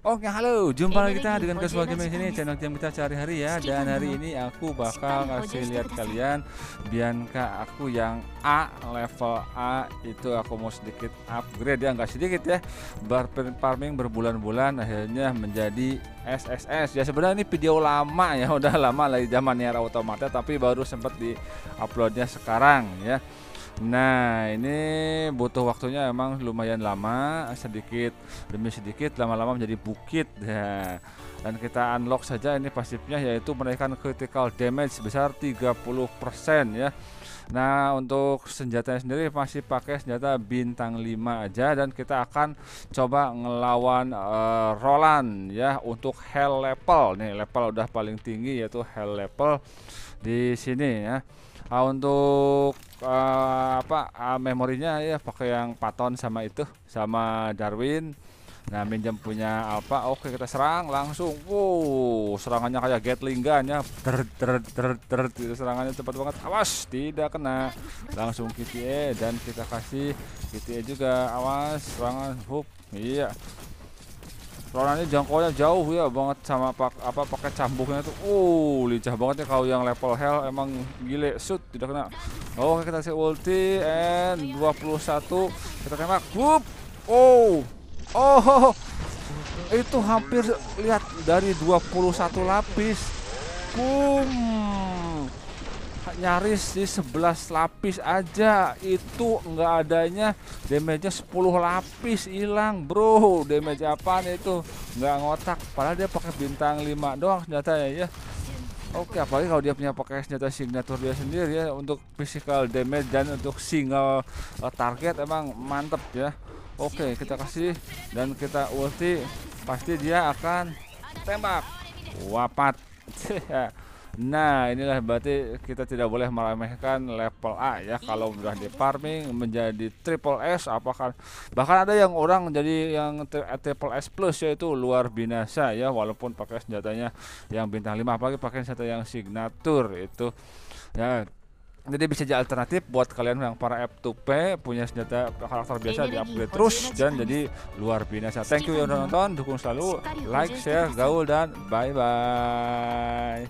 Oke, halo, jumpa lagi kita dengan Casual Gaming sini, channel game kita sehari-hari ya. Dan hari ini aku bakal ngasih lihat kalian Bianca aku yang A, level A itu aku mau sedikit upgrade ya, nggak sedikit ya. Farming berbulan-bulan akhirnya menjadi SSS. Ya sebenarnya ini video lama ya, udah lama lagi zaman era otomatis, tapi baru sempat di-uploadnya sekarang ya. Nah, ini butuh waktunya emang lumayan lama, sedikit demi sedikit lama-lama menjadi bukit ya. Dan kita unlock saja ini pasifnya, yaitu menaikkan critical damage sebesar 30% ya. Nah, untuk senjatanya sendiri masih pakai senjata bintang 5 aja, dan kita akan coba ngelawan Roland ya untuk hell level. Nih, level udah paling tinggi yaitu hell level di sini ya. Untuk memorinya ya pakai yang Patton sama itu sama Darwin. Nah, minjem punya Alpha. Oke, kita serang langsung. Wow, serangannya kayak Gatling gun ya. Gitu, serangannya cepat banget. Awas, tidak kena. Langsung GTA dan kita kasih GTA juga. Awas, serangan hook. Iya. Rolandnya jangkauannya jauh ya banget sama pakai cambuknya tuh. Lincah banget ya kalau yang level hell emang gile. Shoot, tidak kena. Oke, kita kasih ulti and 21 kita tembak. Wup. Oh, itu hampir lihat dari 21 lapis. Nyaris di 11 lapis aja. Itu nggak adanya damage-nya 10 lapis hilang, bro. Damage apaan itu? Nggak ngotak. Padahal dia pakai bintang 5 doang senjatanya ya. Oke, apalagi kalau dia punya pakai senjata signature dia sendiri ya untuk physical damage dan untuk single target emang mantep ya. Oke, kita kasih dan kita ulti, pasti dia akan tembak. Wapat. Nah, inilah berarti kita tidak boleh meremehkan level A ya. Kalau udah di farming menjadi triple S, apakah bahkan ada yang orang jadi yang triple S plus ya, itu luar binasa ya, walaupun pakai senjatanya yang bintang 5, apalagi pakai senjata yang signature itu ya. Jadi bisa jadi alternatif buat kalian yang para F2P punya senjata karakter biasa di upgrade terus dan jadi luar biasa. Thank you yang udah nonton, dukung selalu, like, share, gaul, dan bye-bye.